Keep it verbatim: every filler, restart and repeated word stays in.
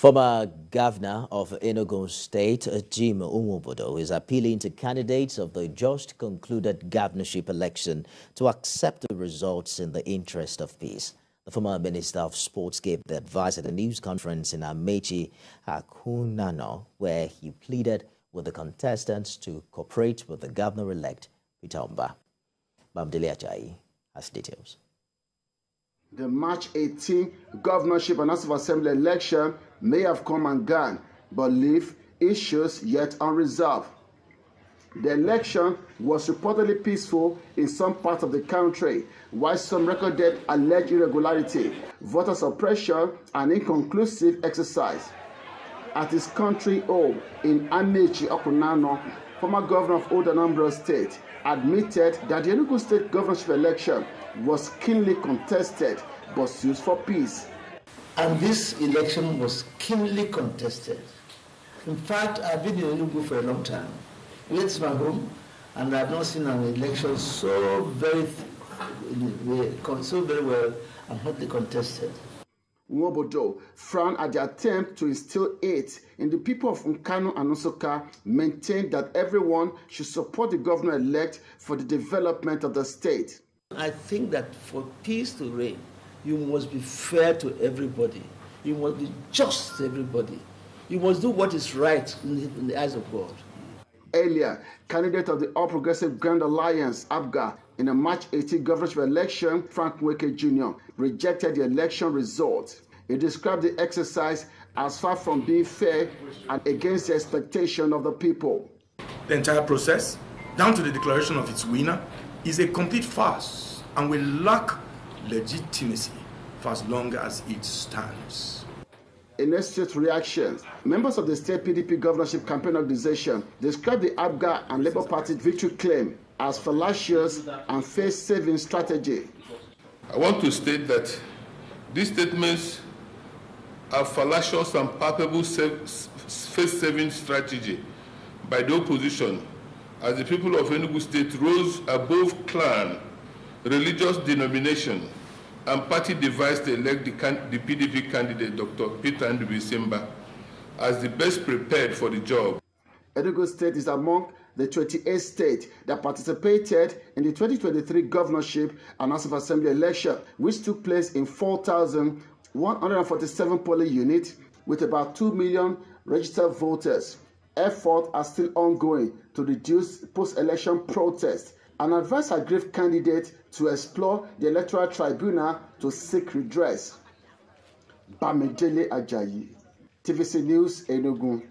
Former governor of Enugu State, Jim Nwobodo, is appealing to candidates of the just concluded governorship election to accept the results in the interest of peace. The former Minister of Sports gave the advice at a news conference in Ameachi Awkwunanaw, where he pleaded with the contestants to cooperate with the governor-elect, Peter Mbah. Mamdele Achai has details. The March eighteenth governorship and House of Assembly election may have come and gone, but leave issues yet unresolved. The election was reportedly peaceful in some parts of the country, while some recorded alleged irregularity, voter suppression, and inconclusive exercise. At his country home in Ameachi Awkwunanaw, former governor of Old Anambra State admitted that the Enugu State governorship election was keenly contested but sues for peace. And this election was keenly contested. In fact, I've been in Enugu for a long time. It's my home, and I've not seen an election so very, so very well and hotly contested. Nwobodo frowned at the attempt to instill hate in the people of Nkanu and Nsukka, maintained that everyone should support the governor-elect for the development of the state. I think that for peace to reign, you must be fair to everybody. You must be just to everybody. You must do what is right in the, in the eyes of God. Earlier, candidate of the All Progressive Grand Alliance, A P G A, in a March eighteenth governorship election, Frank Wike Junior, rejected the election result. He described the exercise as far from being fair and against the expectation of the people. The entire process, down to the declaration of its winner, is a complete farce and will lack legitimacy for as long as it stands. In a state reaction, members of the state P D P governorship campaign organization described the A P G A and Labour Party victory claim as fallacious and face-saving strategy. I want to state that these statements are fallacious and palpable face-saving strategy by the opposition, as the people of Enugu State rose above clan, religious denomination, and party device to elect the, the P D P candidate, Doctor Peter Ndubisi Nsamba, as the best prepared for the job. Enugu State is among the twenty-eight states that participated in the twenty twenty-three governorship and House of Assembly election, which took place in four thousand one hundred forty-seven polling units with about two million registered voters. Efforts are still ongoing to reduce post-election protests and advise aggrieved candidates to explore the electoral tribunal to seek redress. Bamidele Ajayi, T V C News, Enugu.